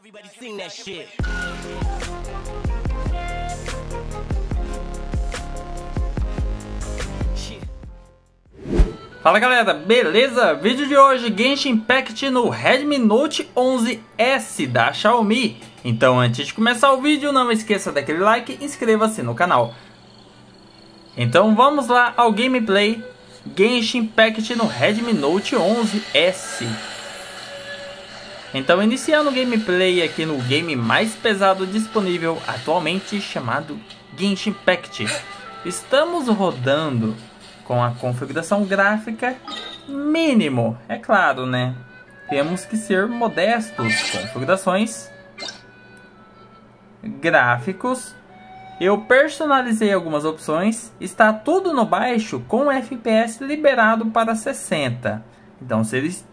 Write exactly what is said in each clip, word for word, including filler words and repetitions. Everybody sing that shit. Fala galera, beleza? Vídeo de hoje, Genshin Impact no Redmi Note onze S da Xiaomi. Então antes de começar o vídeo, não esqueça daquele like e inscreva-se no canal. Então vamos lá ao gameplay Genshin Impact no Redmi Note onze S. Então iniciando o gameplay aqui no game mais pesado disponível atualmente, chamado Genshin Impact. Estamos rodando com a configuração gráfica mínimo, é claro, né? Temos que ser modestos. Configurações, gráficos, eu personalizei algumas opções, está tudo no baixo com F P S liberado para sessenta. Então se eles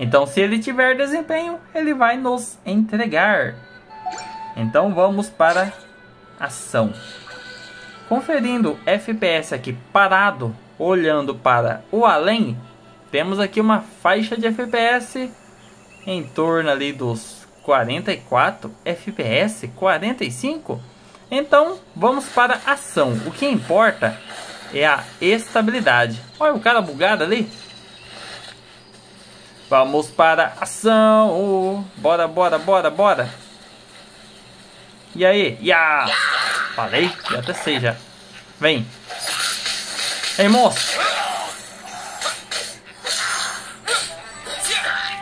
Então se ele tiver desempenho, ele vai nos entregar. Então vamos para ação. Conferindo F P S aqui parado, olhando para o além, temos aqui uma faixa de F P S em torno ali dos quarenta e quatro F P S, quarenta e cinco. Então vamos para ação. O que importa é a estabilidade. Olha o cara bugado ali. Vamos para ação, oh, bora, bora, bora, bora. E aí, yeah. Falei, já até sei já. Vem. Ei, moço.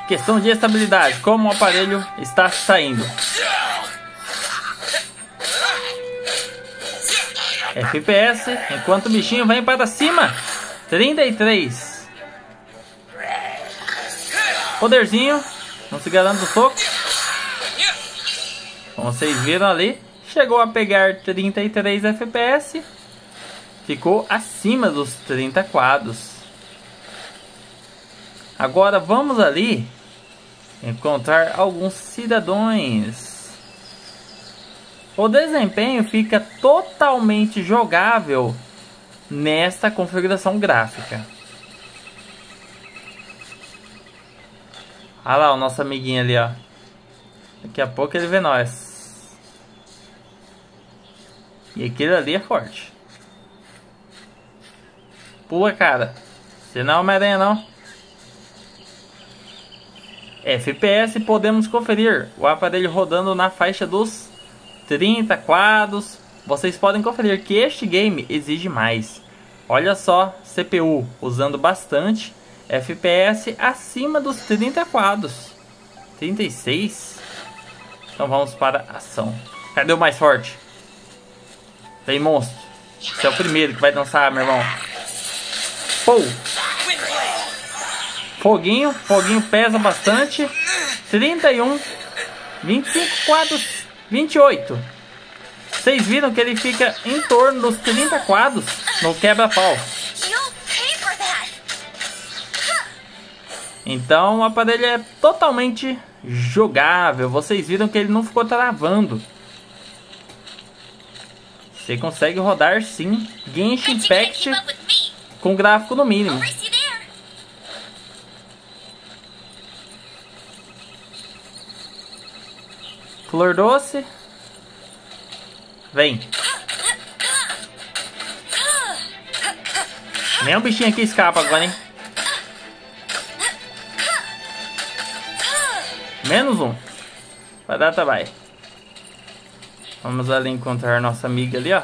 Questão de estabilidade, como o aparelho está saindo. F P S, enquanto o bichinho vem para cima. trinta e três. Poderzinho, não se garante do soco. Como vocês viram ali, chegou a pegar trinta e três F P S, ficou acima dos trinta quadros. Agora vamos ali encontrar alguns cidadãos. O desempenho fica totalmente jogável nesta configuração gráfica. Olha ah lá o nosso amiguinho ali, ó. Daqui a pouco ele vê nós. E aquele ali é forte. Pula, cara. Você não é uma aranha, não. F P S podemos conferir. O aparelho rodando na faixa dos trinta quadros. Vocês podem conferir que este game exige mais. Olha só, C P U usando bastante. F P S acima dos trinta quadros, trinta e seis. Então vamos para ação. Cadê o mais forte? Vem, monstro. Você é o primeiro que vai dançar, meu irmão. Pou. Foguinho, foguinho pesa bastante. trinta e um, vinte e cinco quadros, vinte e oito. Vocês viram que ele fica em torno dos trinta quadros no quebra-pau. Então o aparelho é totalmente jogável. Vocês viram que ele não ficou travando. Você consegue rodar sim Genshin Impact com gráfico no mínimo. Flor doce. Vem. Nem o bichinho aqui escapa agora, hein? Menos um. Vai dar, tá, vai. Vamos ali encontrar nossa amiga ali, ó.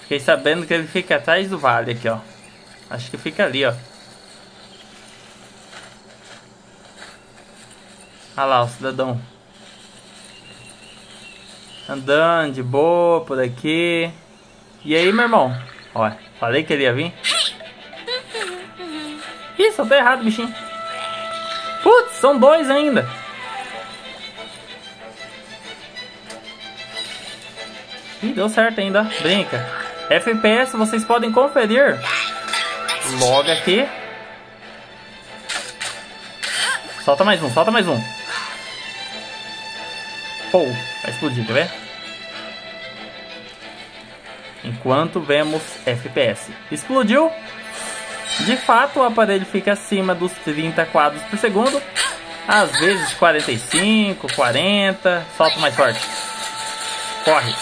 Fiquei sabendo que ele fica atrás do vale aqui, ó. Acho que fica ali, ó. Olha lá o cidadão. Andando de boa por aqui. E aí, meu irmão? Ó, falei que ele ia vir. Ih, só tá errado, bichinho. Putz, são dois ainda. Ih, deu certo ainda. Brinca. F P S vocês podem conferir logo aqui. Solta mais um, solta mais um. Pô, vai explodir, quer ver? Enquanto vemos F P S. Explodiu. De fato, o aparelho fica acima dos trinta quadros por segundo, às vezes quarenta e cinco, quarenta, solta mais forte, corre.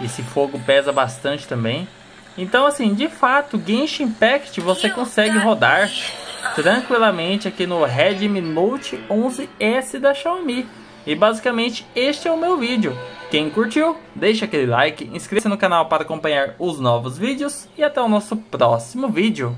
Esse fogo pesa bastante também. Então assim, de fato, Genshin Impact você consegue rodar tranquilamente aqui no Redmi Note onze S da Xiaomi. E basicamente este é o meu vídeo. Quem curtiu, deixa aquele like, inscreva-se no canal para acompanhar os novos vídeos e até o nosso próximo vídeo.